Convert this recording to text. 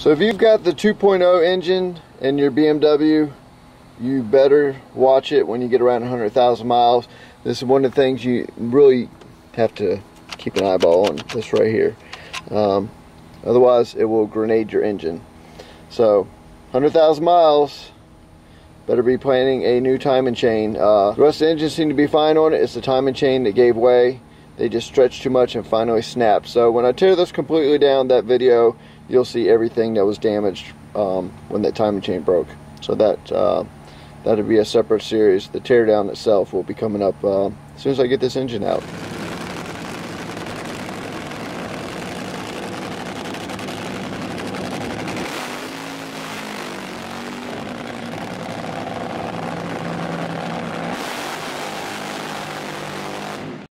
So if you've got the 2.0 engine in your BMW, you better watch it when you get around 100,000 miles. This is one of the things you really have to keep an eyeball on, this right here. Otherwise, it will grenade your engine. So 100,000 miles, better be planning a new timing and chain. The rest of the engine seemed to be fine on it. It's the timing and chain that gave way. They just stretched too much and finally snapped. So when I tear this completely down, that video, you'll see everything that was damaged when that timing chain broke. So that'll be a separate series. The teardown itself will be coming up as soon as I get this engine out.